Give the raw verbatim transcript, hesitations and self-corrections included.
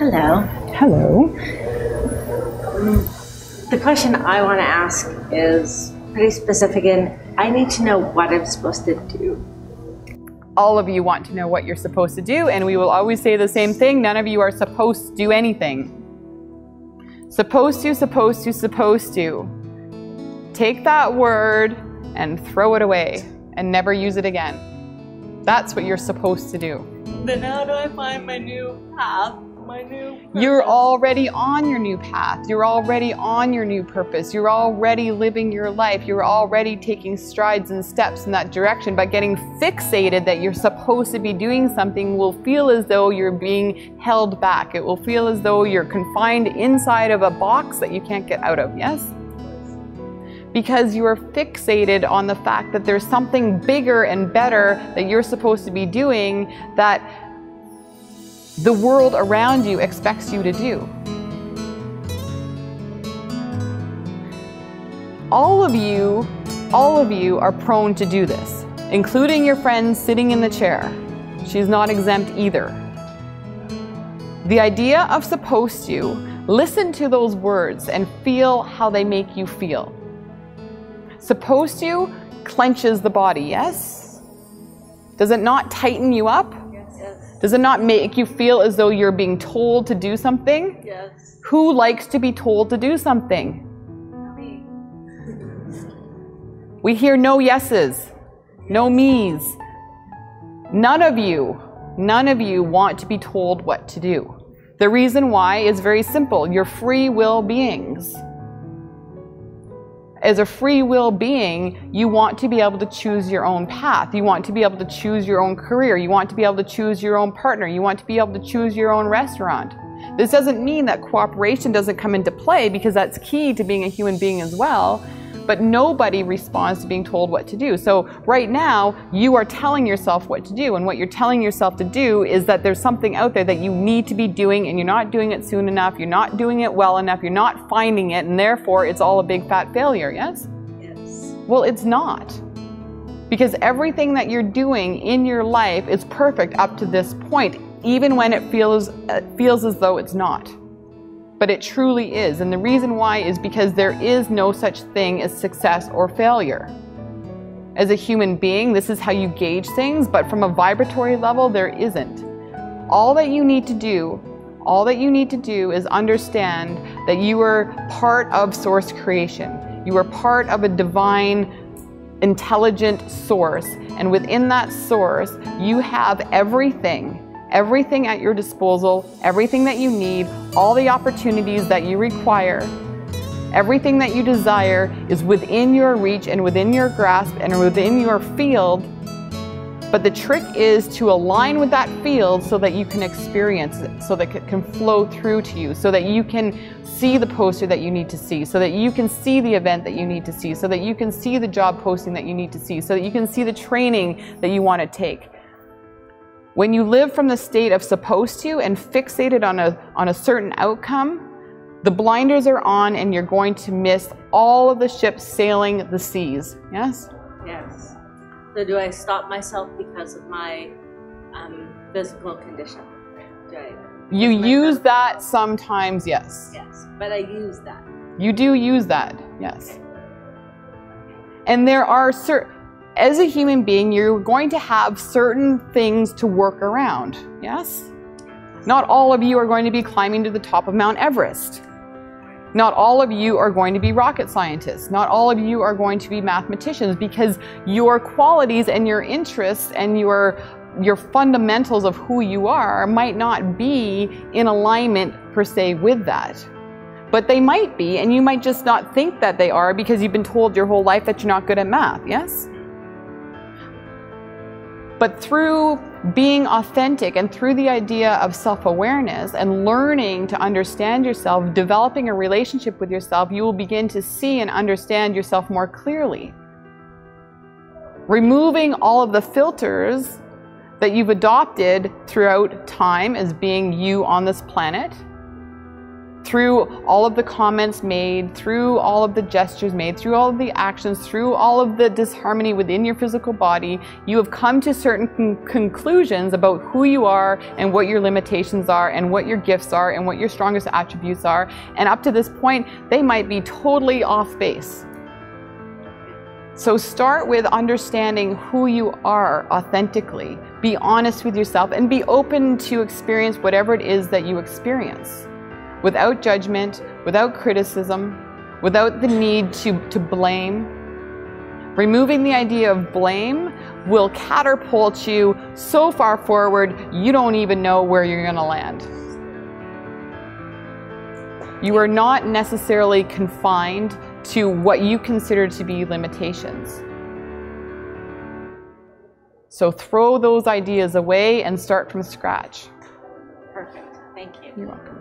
Hello. Hello. The question I want to ask is pretty specific, and I need to know what I'm supposed to do. All of you want to know what you're supposed to do, and we will always say the same thing. None of you are supposed to do anything. Supposed to, supposed to, supposed to. Take that word and throw it away and never use it again. That's what you're supposed to do. But how do I find my new path? My new purpose? You're already on your new path. You're already on your new purpose. You're already living your life. You're already taking strides and steps in that direction. But getting fixated that you're supposed to be doing something will feel as though you're being held back. It will feel as though you're confined inside of a box that you can't get out of, yes? Because you are fixated on the fact that there's something bigger and better that you're supposed to be doing that the world around you expects you to do. All of you, all of you are prone to do this, including your friend sitting in the chair. She's not exempt either. The idea of supposed to, listen to those words and feel how they make you feel. Supposed to clenches the body, yes? Does it not tighten you up? Yes. Does it not make you feel as though you're being told to do something? Yes. Who likes to be told to do something? Me. We hear no yeses, no me's. None of you, none of you want to be told what to do. The reason why is very simple. You're free will beings. As a free will being, you want to be able to choose your own path. You want to be able to choose your own career. You want to be able to choose your own partner. You want to be able to choose your own restaurant. This doesn't mean that cooperation doesn't come into play, because that's key to being a human being as well. But nobody responds to being told what to do. So right now, you are telling yourself what to do. And what you're telling yourself to do is that there's something out there that you need to be doing, and you're not doing it soon enough, you're not doing it well enough, you're not finding it, and therefore it's all a big fat failure, yes? Yes. Well, it's not. Because everything that you're doing in your life is perfect up to this point, even when it feels, it feels as though it's not. But it truly is, and the reason why is because there is no such thing as success or failure. As a human being, this is how you gauge things, but from a vibratory level, there isn't. All that you need to do, all that you need to do is understand that you are part of source creation. You are part of a divine, intelligent source, and within that source, you have everything. Everything at your disposal, everything that you need, all the opportunities that you require, everything that you desire is within your reach and within your grasp and within your field. But the trick is to align with that field so that you can experience it, so that it can flow through to you, so that you can see the poster that you need to see, so that you can see the event that you need to see, so that you can see the job posting that you need to see, so that you can see the training that you want to take. When you live from the state of supposed to and fixated on a, on a certain outcome, the blinders are on and you're going to miss all of the ships sailing the seas. Yes? Yes. So do I stop myself because of my um, physical condition? Do I, you use that sometimes, yes. Yes, but I use that. You do use that, yes. And there are certain... As a human being, you're going to have certain things to work around, yes? Not all of you are going to be climbing to the top of Mount Everest. Not all of you are going to be rocket scientists. Not all of you are going to be mathematicians, because your qualities and your interests and your, your fundamentals of who you are might not be in alignment per se with that. But they might be, and you might just not think that they are because you've been told your whole life that you're not good at math, yes? But through being authentic and through the idea of self-awareness and learning to understand yourself, developing a relationship with yourself, you will begin to see and understand yourself more clearly. Removing all of the filters that you've adopted throughout time as being you on this planet through all of the comments made, through all of the gestures made, through all of the actions, through all of the disharmony within your physical body, you have come to certain con conclusions about who you are and what your limitations are and what your gifts are and what your strongest attributes are. And up to this point, they might be totally off base. So start with understanding who you are authentically. Be honest with yourself and be open to experience whatever it is that you experience, without judgment, without criticism, without the need to, to blame. Removing the idea of blame will catapult you so far forward, you don't even know where you're going to land. You are not necessarily confined to what you consider to be limitations. So throw those ideas away and start from scratch. Perfect. Thank you. You're welcome.